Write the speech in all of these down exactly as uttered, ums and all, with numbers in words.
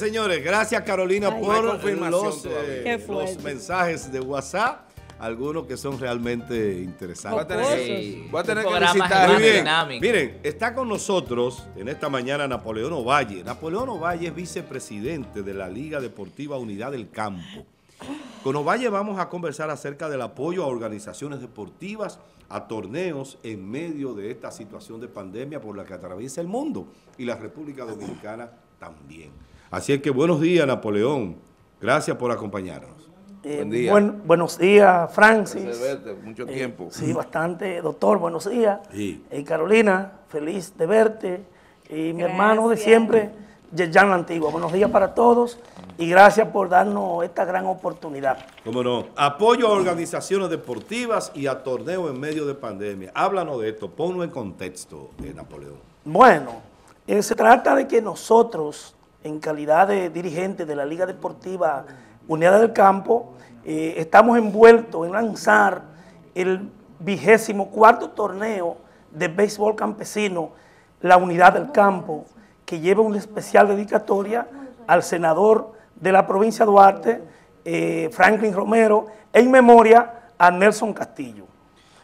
señores, gracias Carolina. Ay, por los, eh, los mensajes de WhatsApp. Algunos que son realmente interesantes. Voy a tener, sí. voy a tener que visitar. Miren, miren, está con nosotros en esta mañana Napoleón Ovalle. Napoleón Ovalle es vicepresidente de la Liga Deportiva Unidad del Campo. Con Ovalle vamos a conversar acerca del apoyo a organizaciones deportivas, a torneos en medio de esta situación de pandemia por la que atraviesa el mundo y la República Dominicana también. Así es que buenos días, Napoleón. Gracias por acompañarnos. Eh, Buen día. Buen, buenos días, Francis. Verte, mucho tiempo. Eh, sí, bastante. Doctor, buenos días. Sí. Eh, Carolina, feliz de verte. Y mi gracias. hermano de siempre, Yerjan la Antigua. Buenos días para todos y gracias por darnos esta gran oportunidad. Cómo no. Apoyo a organizaciones deportivas y a torneos en medio de pandemia. Háblanos de esto, ponlo en contexto, eh, Napoleón. Bueno, eh, se trata de que nosotros, en calidad de dirigentes de la Liga Deportiva Unidad del Campo, eh, estamos envueltos en lanzar el vigésimo cuarto torneo de béisbol campesino, la Unidad del Campo, que lleva una especial dedicatoria al senador de la provincia de Duarte, eh, Franklin Romero, en memoria a Nelson Castillo.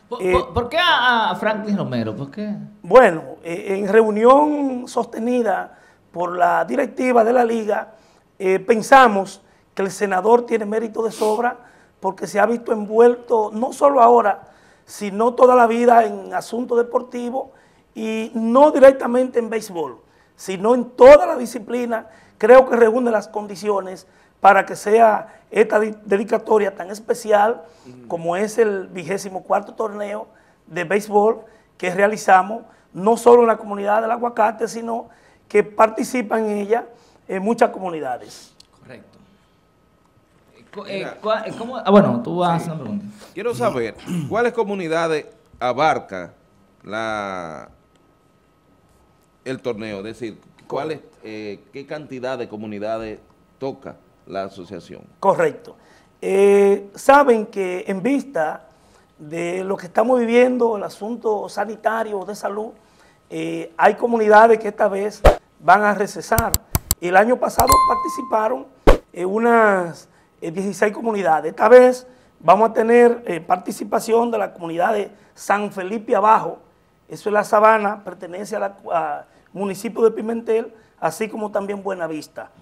¿Por, eh, ¿por qué a Franklin Romero? ¿Por qué? Bueno, eh, en reunión sostenida por la directiva de la Liga, eh, pensamos que el senador tiene mérito de sobra porque se ha visto envuelto no solo ahora, sino toda la vida en asuntos deportivos y no directamente en béisbol, sino en toda la disciplina. Creo que reúne las condiciones para que sea esta dedicatoria tan especial como es el vigésimo cuarto torneo de béisbol que realizamos, no solo en la comunidad del Aguacate, sino que participan en ella en muchas comunidades. Correcto. Eh, ¿cómo? Ah, bueno, tú vas a hacer una pregunta. Quiero saber, ¿cuáles comunidades abarca la, el torneo? Es decir, ¿cuáles, eh, ¿qué cantidad de comunidades toca la asociación? Correcto. Eh, saben que en vista de lo que estamos viviendo, el asunto sanitario de salud, eh, hay comunidades que esta vez van a recesar. El año pasado participaron eh, unas dieciséis comunidades. Esta vez vamos a tener eh, participación de la comunidad de San Felipe Abajo, eso es la Sabana, pertenece al municipio de Pimentel, así como también Buenavista.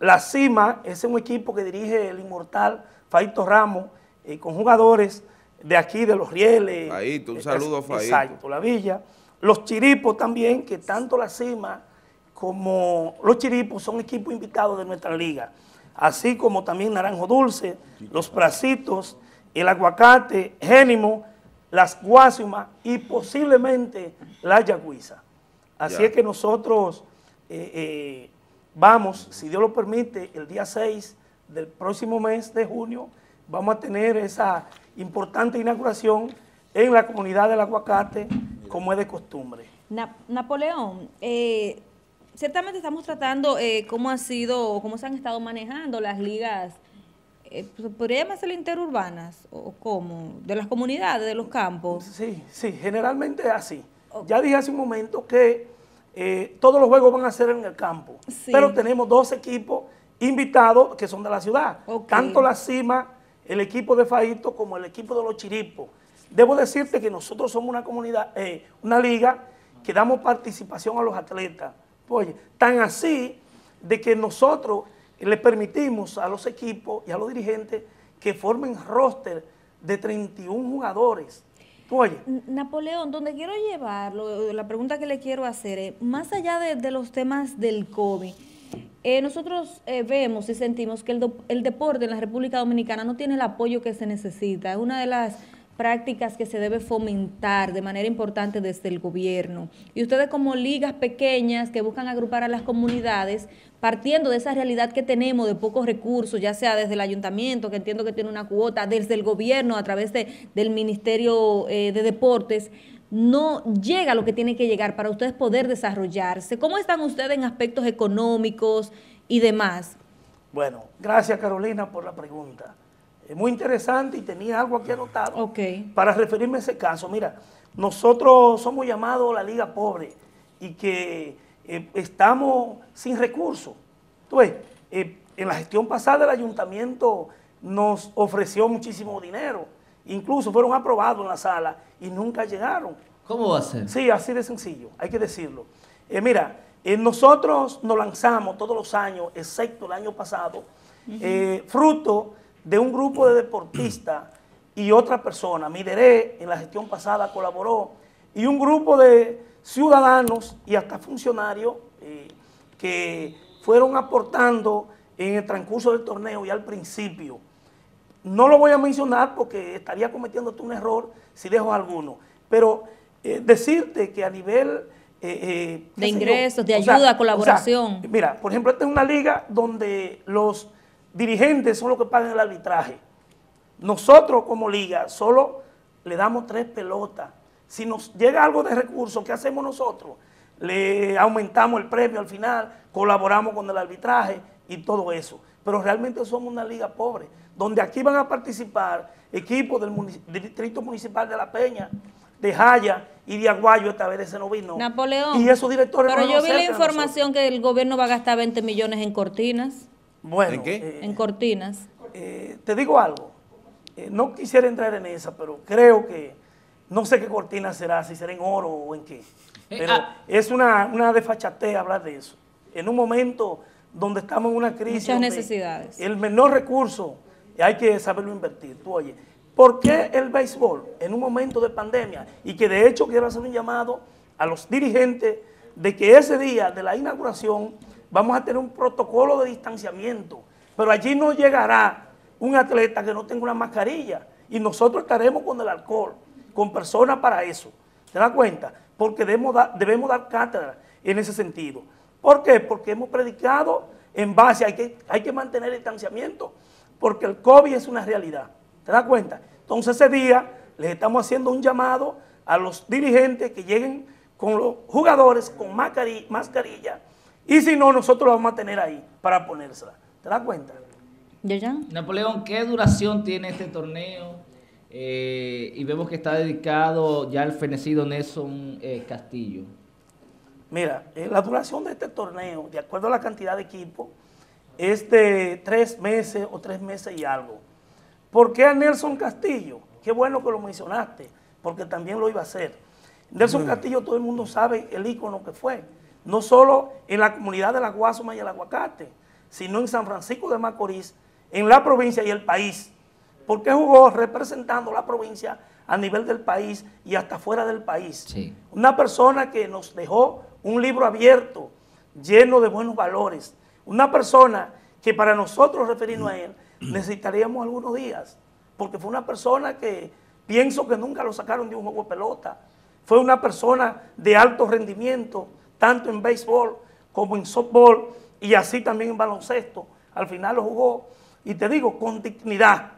La Cima es un equipo que dirige el inmortal Faito Ramos, eh, con jugadores de aquí, de Los Rieles. Faito, un saludo a Faito. Exacto, la Villa. Los Chiripos también, que tanto la Cima como los Chiripos son equipos invitados de nuestra liga, así como también Naranjo Dulce, Los Pracitos, El Aguacate, Génimo, Las Guásumas y posiblemente La Yaguiza. Así yeah. es que nosotros eh, eh, vamos, si Dios lo permite, el día seis del próximo mes de junio, vamos a tener esa importante inauguración en la comunidad del Aguacate, como es de costumbre. Na- Napoleón, eh... ciertamente estamos tratando eh, cómo ha sido o cómo se han estado manejando las ligas, eh, ¿podría llamarse interurbanas o cómo? De las comunidades, de los campos. Sí, sí, generalmente es así. Okay. Ya dije hace un momento que eh, todos los juegos van a ser en el campo, sí, pero tenemos dos equipos invitados que son de la ciudad. Okay. Tanto la Cima, el equipo de Faito, como el equipo de los Chiripos. Debo decirte que nosotros somos una comunidad, eh, una liga que damos participación a los atletas. Oye, tan así de que nosotros le permitimos a los equipos y a los dirigentes que formen roster de treinta y un jugadores. Oye. Napoleón, donde quiero llevarlo, la pregunta que le quiero hacer es, más allá de, de los temas del COVID, eh, nosotros eh, vemos y sentimos que el, do, el deporte en la República Dominicana no tiene el apoyo que se necesita. Es una de las prácticas que se debe fomentar de manera importante desde el gobierno. Y ustedes como ligas pequeñas que buscan agrupar a las comunidades, partiendo de esa realidad que tenemos de pocos recursos, ya sea desde el ayuntamiento, que entiendo que tiene una cuota, desde el gobierno a través de, del Ministerio eh, de Deportes, no llega a lo que tiene que llegar para ustedes poder desarrollarse. ¿Cómo están ustedes en aspectos económicos y demás? Bueno, gracias Carolina por la pregunta. Es muy interesante y tenía algo aquí anotado. Okay. Para referirme a ese caso. Mira, nosotros somos llamados la liga pobre y que eh, estamos sin recursos. Tú ves, eh, en la gestión pasada el ayuntamiento nos ofreció muchísimo dinero, incluso fueron aprobados en la sala y nunca llegaron. ¿Cómo va a ser? Sí, así de sencillo, hay que decirlo. Eh, mira, eh, nosotros nos lanzamos todos los años, excepto el año pasado, uh-huh. eh, fruto de un grupo de deportistas y otra persona. Mideré en la gestión pasada colaboró, y un grupo de ciudadanos y hasta funcionarios eh, que fueron aportando en el transcurso del torneo y al principio. No lo voy a mencionar porque estaría cometiéndote un error si dejo alguno, pero eh, decirte que a nivel... Eh, eh, de ingresos, de ayuda, o sea, colaboración. O sea, mira, por ejemplo, esta es una liga donde los dirigentes son los que pagan el arbitraje. Nosotros como liga solo le damos tres pelotas. Si nos llega algo de recursos, ¿qué hacemos nosotros? Le aumentamos el premio al final, colaboramos con el arbitraje y todo eso. Pero realmente somos una liga pobre, donde aquí van a participar equipos del, municip del Distrito Municipal de La Peña, de Jaya y de Aguayo, esta vez ese no vino. Napoleón, y esos directores pero no yo vi la información que el gobierno va a gastar veinte millones en cortinas. Bueno, ¿en qué? Eh, en cortinas. Eh, te digo algo, eh, no quisiera entrar en esa, pero creo que... No sé qué cortina será, si será en oro o en qué, pero ah, es una, una desfachatez hablar de eso. En un momento donde estamos en una crisis, muchas necesidades, el menor recurso, hay que saberlo invertir. Tú oye, ¿por qué el béisbol en un momento de pandemia? Y que de hecho quiero hacer un llamado a los dirigentes de que ese día de la inauguración vamos a tener un protocolo de distanciamiento, pero allí no llegará un atleta que no tenga una mascarilla y nosotros estaremos con el alcohol, con personas para eso, ¿te das cuenta? Porque debemos dar, debemos dar cátedra en ese sentido. ¿Por qué? Porque hemos predicado en base, hay que, hay que mantener el distanciamiento, porque el COVID es una realidad, ¿te das cuenta? Entonces ese día les estamos haciendo un llamado a los dirigentes que lleguen con los jugadores con mascarilla, mascarilla y si no, nosotros lo vamos a tener ahí para ponérsela, ¿te das cuenta? ¿Yerjan? Napoleón, ¿qué duración tiene este torneo? Eh, y vemos que está dedicado ya al fenecido Nelson eh, Castillo. Mira, eh, la duración de este torneo, de acuerdo a la cantidad de equipos, es de tres meses o tres meses y algo. ¿Por qué a Nelson Castillo? Qué bueno que lo mencionaste, porque también lo iba a hacer. Nelson mm. Castillo, todo el mundo sabe el ícono que fue, no solo en la comunidad de Las Guásumas y El Aguacate, sino en San Francisco de Macorís, en la provincia y el país. Porque jugó representando la provincia a nivel del país y hasta fuera del país. Sí. Una persona que nos dejó un libro abierto, lleno de buenos valores. Una persona que para nosotros referirnos a él necesitaríamos algunos días. Porque fue una persona que pienso que nunca lo sacaron de un juego de pelota. Fue una persona de alto rendimiento, tanto en béisbol como en softball y así también en baloncesto. Al final lo jugó, y te digo, con dignidad.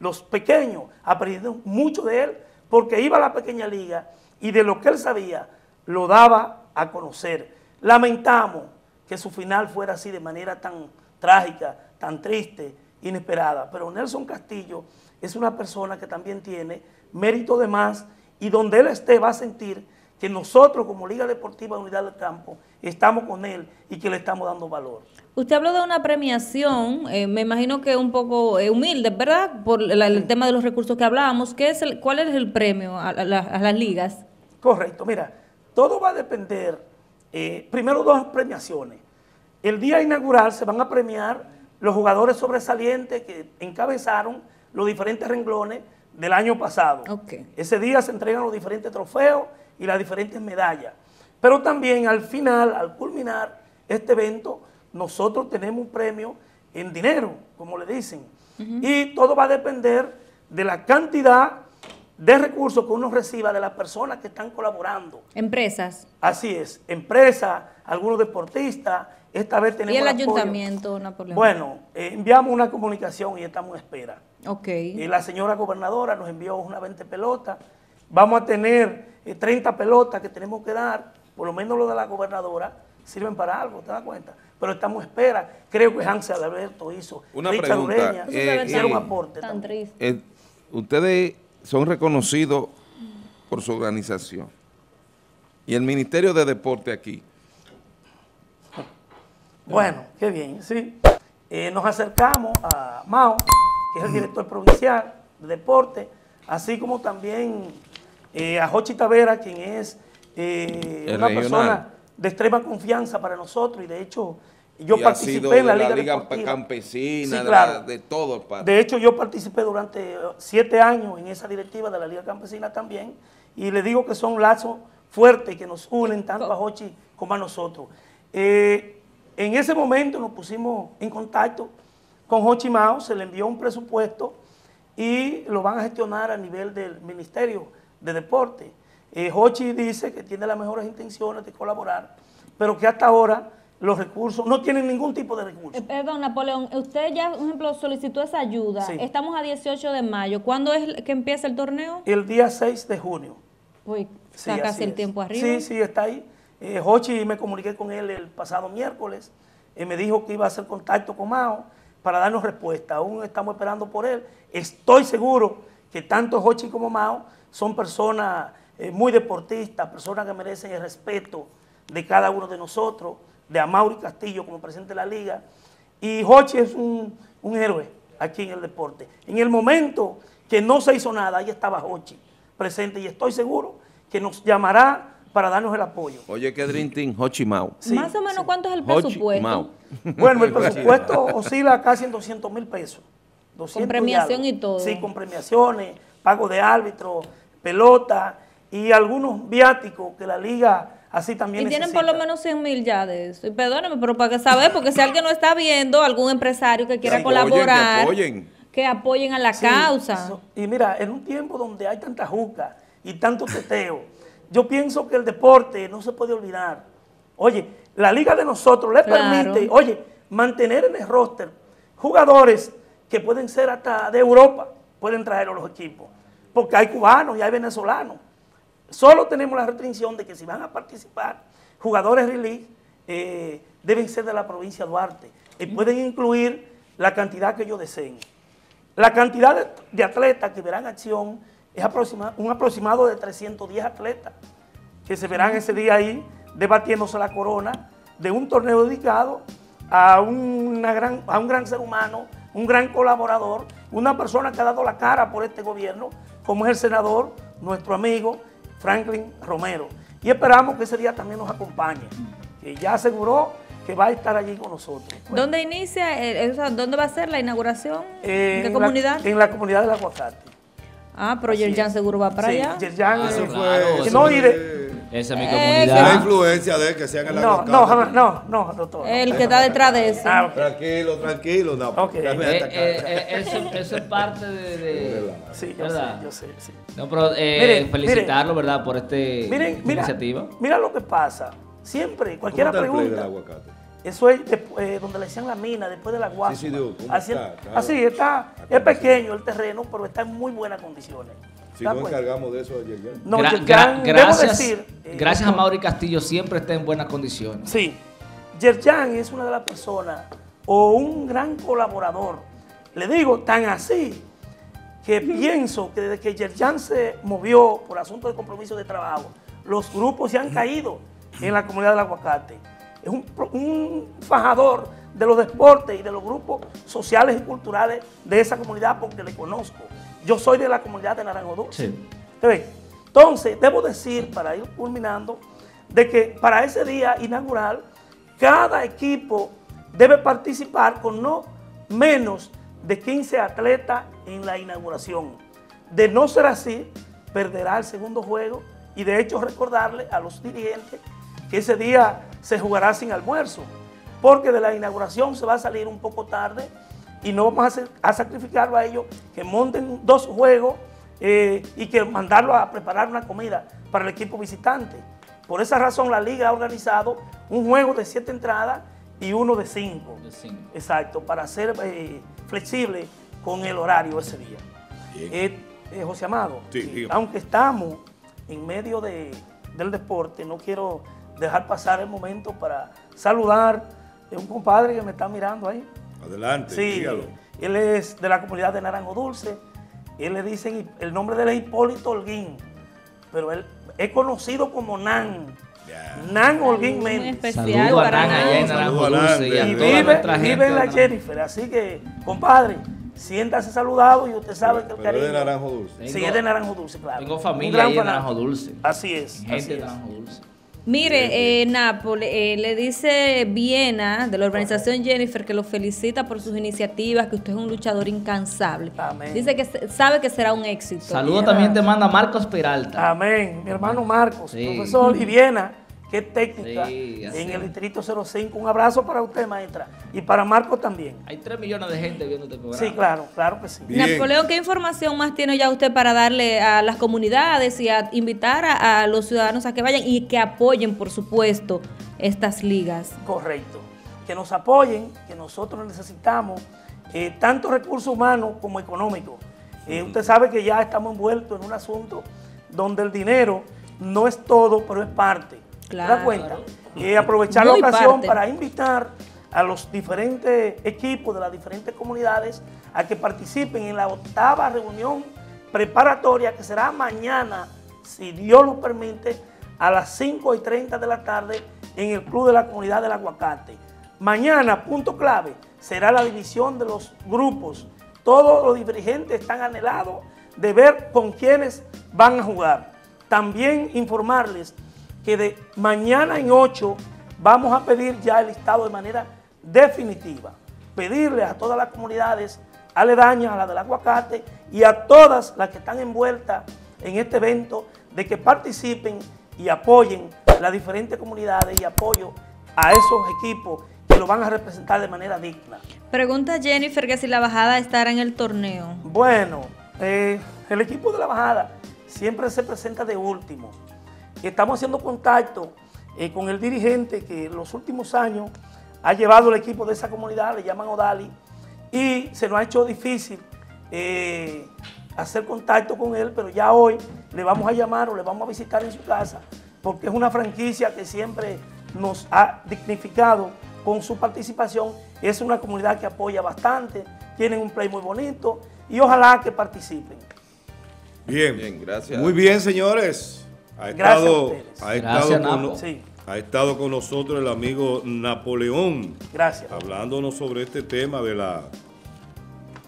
Los pequeños aprendieron mucho de él porque iba a la pequeña liga y de lo que él sabía lo daba a conocer. Lamentamos que su final fuera así de manera tan trágica, tan triste, inesperada. Pero Nelson Castillo es una persona que también tiene mérito de más y donde él esté va a sentir que nosotros como Liga Deportiva Unidad del Campo estamos con él y que le estamos dando valor. Usted habló de una premiación, eh, me imagino que un poco eh, humilde, ¿verdad? Por la, el tema de los recursos que hablábamos. ¿Qué es el, ¿Cuál es el premio a, a, a las ligas? Correcto, mira, todo va a depender, eh, primero dos premiaciones. El día inaugural se van a premiar los jugadores sobresalientes que encabezaron los diferentes renglones del año pasado. Okay. Ese día se entregan los diferentes trofeos y las diferentes medallas. Pero también al final, al culminar este evento, nosotros tenemos un premio en dinero, como le dicen. Uh-huh. Y todo va a depender de la cantidad de recursos que uno reciba de las personas que están colaborando. Empresas. Así es, empresas, algunos deportistas. Esta vez tenemos ¿y el ayuntamiento, Napoleón? Bueno, eh, enviamos una comunicación y estamos en espera. Ok. Eh, la señora gobernadora nos envió unas veinte pelotas. Vamos a tener eh, treinta pelotas que tenemos que dar, por lo menos lo de la gobernadora, sirven para algo, ¿te das cuenta? Pero estamos en espera. Creo que Hansel Alberto hizo. Una Richard pregunta. Ureña, eh, hicieron eh, aporte. Tan triste. Eh, ustedes son reconocidos por su organización. Y el Ministerio de Deporte aquí. Bueno, qué bien, sí. Eh, nos acercamos a Mao, que es el director provincial de deporte, así como también eh, a Jochi Tavera, quien es eh, una regional. persona de extrema confianza para nosotros, y de hecho yo y participé en la, la Liga, Liga Deportiva Campesina, sí, claro. de, la, de todo el país. De hecho yo participé durante siete años en esa directiva de la Liga Campesina también, y le digo que son lazos fuertes que nos unen tanto a Jochi como a nosotros. Eh, en ese momento nos pusimos en contacto con Jochi Mao, se le envió un presupuesto y lo van a gestionar a nivel del Ministerio de Deporte. Eh, Jochi dice que tiene las mejores intenciones de colaborar, pero que hasta ahora los recursos, no tienen ningún tipo de recursos. Eh, perdón, Napoleón, usted ya, por ejemplo, solicitó esa ayuda. Sí. Estamos a dieciocho de mayo. ¿Cuándo es que empieza el torneo? El día seis de junio. Uy, está sí, casi el es. tiempo arriba. Sí, sí, está ahí. Eh, Jochi, me comuniqué con él el pasado miércoles. Eh, me dijo que iba a hacer contacto con Mao para darnos respuesta. Aún estamos esperando por él. Estoy seguro que tanto Jochi como Mao son personas eh, muy deportistas, personas que merecen el respeto de cada uno de nosotros, de Amaury Castillo como presidente de la liga, y Jochi es un, un héroe aquí en el deporte. En el momento que no se hizo nada, ahí estaba Jochi presente, y estoy seguro que nos llamará para darnos el apoyo. Oye, qué Dream Team, Jochi Mao. Sí, Más o menos, sí. ¿cuánto es el Jochi presupuesto? Mao. Bueno, el presupuesto oscila casi en doscientos mil pesos. doscientos con premiación y, y todo. Sí, con premiaciones, pago de árbitro, pelota y algunos viáticos que la liga... Así también y necesita. Tienen por lo menos cien mil ya de eso. Y perdóname, pero para que saber, porque si alguien no está viendo, algún empresario que quiera sí, colaborar, que apoyen, que apoyen a la sí, causa. Eso. Y mira, en un tiempo donde hay tanta juca y tanto teteo, yo pienso que el deporte no se puede olvidar. Oye, la liga de nosotros le claro. permite, oye, mantener en el roster jugadores que pueden ser hasta de Europa, pueden traer a los equipos, porque hay cubanos y hay venezolanos. Solo tenemos la restricción de que si van a participar jugadores release eh, deben ser de la provincia de Duarte y pueden incluir la cantidad que ellos deseen. La cantidad de, de atletas que verán acción es aproxima, un aproximado de trescientos diez atletas que se verán ese día ahí debatiéndose la corona de un torneo dedicado a, una gran, a un gran ser humano, un gran colaborador, una persona que ha dado la cara por este gobierno, como es el senador, nuestro amigo Franklin Romero, y esperamos que ese día también nos acompañe, que ya aseguró que va a estar allí con nosotros. Bueno. ¿Dónde inicia, eh, o sea, dónde va a ser la inauguración? Eh, ¿En qué en comunidad? La, en la comunidad del Aguacate. Ah, pero Yerjan seguro va para sí, allá. Yerjan ah, eh, claro, no ir. Eh, esa es mi comunidad. La influencia de que sean el no, Aguacate. No, jamás, no, no, doctor. El no, que está detrás de eso. Ah, okay. Tranquilo, tranquilo. No, okay. eh, eh, eso, eso es parte de... de sí, yo ¿verdad? sé, yo sé, sí. No, pero eh, miren, felicitarlo, miren, ¿verdad? Por este, miren, esta mira, iniciativa. Mira lo que pasa. Siempre, cualquiera pregunta. Eso es de, eh, donde le hacían la mina, después de la guasuma. Sí, sí, digo, así está, claro. así está es pequeño el terreno, pero está en muy buenas condiciones. Si no pues? encargamos de eso ayer ya. No, gra Yerjan, gracias, decir, eh, gracias a Amaury Castillo, siempre está en buenas condiciones. Sí, Yerjan es una de las personas, o un gran colaborador. Le digo, tan así, que pienso que desde que Yerjan se movió por asunto de compromiso de trabajo, los grupos se han caído en la comunidad del Aguacate. Es un, un fajador de los deportes y de los grupos sociales y culturales de esa comunidad, porque le conozco. Yo soy de la comunidad de Naranjo Dulce. Sí. Entonces, debo decir, para ir culminando, de que para ese día inaugural, cada equipo debe participar con no menos de quince atletas en la inauguración. De no ser así, perderá el segundo juego, y de hecho recordarle a los dirigentes que ese día se jugará sin almuerzo, porque de la inauguración se va a salir un poco tarde y no vamos a, hacer, a sacrificarlo a ellos, que monten dos juegos eh, y que mandarlo a preparar una comida para el equipo visitante. Por esa razón la liga ha organizado un juego de siete entradas y uno de cinco. De cinco. Exacto, para ser eh, flexible con el horario ese día. Eh, eh, José Amado, sí, aunque estamos en medio de, del deporte, no quiero dejar pasar el momento para saludar a un compadre que me está mirando ahí. Adelante, sí, dígalo. Él es de la comunidad de Naranjo Dulce. Él le dicen, el nombre de él es Hipólito Holguín, pero él es conocido como Nan Nan Holguín Méndez. Especial saludo para Nan allá en Naranjo Dulce. Y vive, vive en la Jennifer. Así que, compadre, siéntase saludado y usted sabe que el cariño. ¿Es de Naranjo Dulce? Sí, es de Naranjo Dulce, claro. Tengo familia de Naranjo Dulce. Así es. Gente de Naranjo Dulce. Mire, eh, Nápoles, eh, le dice Viena, de la organización Jennifer, que lo felicita por sus iniciativas, que usted es un luchador incansable. Amén. Dice que sabe que será un éxito. Saludo Viena. También te manda Marcos Peralta. Amén, mi hermano Marcos, sí. Profesor, y Viena, qué técnica, sí, en el distrito cero cinco. Un abrazo para usted, maestra, y para Marcos también. Hay tres millones de gente viendo este programa. Sí, claro, claro que sí. Bien. Napoleón, ¿qué información más tiene ya usted para darle a las comunidades y a invitar a, a los ciudadanos a que vayan y que apoyen, por supuesto, estas ligas? Correcto, que nos apoyen, que nosotros necesitamos eh, tanto recursos humanos como económicos. Eh, usted sabe que ya estamos envueltos en un asunto donde el dinero no es todo, pero es parte. Claro. Da cuenta. Y aprovechar Muy la ocasión parte. para invitar a los diferentes equipos de las diferentes comunidades a que participen en la octava reunión preparatoria, que será mañana, si Dios lo permite, a las cinco y treinta de la tarde en el Club de la Comunidad del Aguacate. Mañana, punto clave, será la división de los grupos. Todos los dirigentes están anhelados de ver con quiénes van a jugar. También informarles que de mañana en ocho vamos a pedir ya el listado de manera definitiva. Pedirle a todas las comunidades aledañas, a la del Aguacate y a todas las que están envueltas en este evento, de que participen y apoyen las diferentes comunidades y apoyo a esos equipos que lo van a representar de manera digna. Pregunta Jennifer que si la bajada estará en el torneo. Bueno, eh, el equipo de la bajada siempre se presenta de último. Estamos haciendo contacto eh, con el dirigente que en los últimos años ha llevado el equipo de esa comunidad, le llaman Odali, y se nos ha hecho difícil eh, hacer contacto con él, pero ya hoy le vamos a llamar o le vamos a visitar en su casa, porque es una franquicia que siempre nos ha dignificado con su participación. Es una comunidad que apoya bastante, tienen un play muy bonito y ojalá que participen. Bien, bien, gracias. Muy bien, señores. Ha estado, ha, estado con, sí. ha estado con nosotros el amigo Napoleón. Gracias. Hablándonos sobre este tema de la,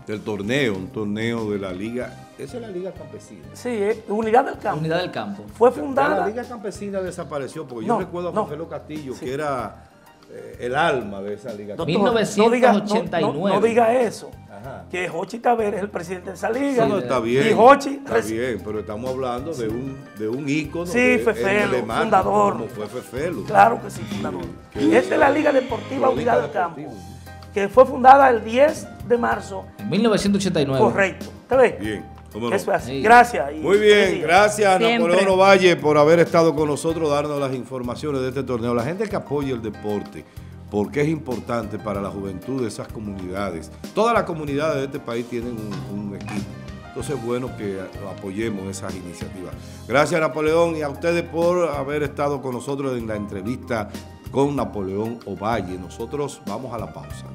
del torneo, un torneo de la Liga. Esa es la Liga Campesina. Sí, es Unidad del Campo. Unidad del Campo. Fue fundada. La Liga Campesina desapareció, porque no, yo recuerdo a no. Rafael Castillo, sí. que era eh, el alma de esa Liga Campesina. mil novecientos ochenta y nueve. No diga, no, no, no diga eso. Ajá. Que Jochi Tavera es el presidente de esa liga. Sí, no, está bien, y Jochi está bien, pero estamos hablando de un, de un ícono. Sí, de, Fefelo, alemán, fundador. Como fue Fefelo. Claro que sí, fundador. Y esta es la Liga Deportiva Unidad del Campo, que fue fundada el diez de marzo. En mil novecientos ochenta y nueve. Correcto. ¿Te ves? Bien. Eso es así. Gracias. Y muy bien, gracias Napoleón Ovalle por haber estado con nosotros, darnos las informaciones de este torneo. La gente que apoya el deporte, porque es importante para la juventud de esas comunidades. Todas las comunidades de este país tienen un, un equipo. Entonces es bueno que apoyemos esas iniciativas. Gracias Napoleón y a ustedes por haber estado con nosotros en la entrevista con Napoleón Ovalle. Nosotros vamos a la pausa.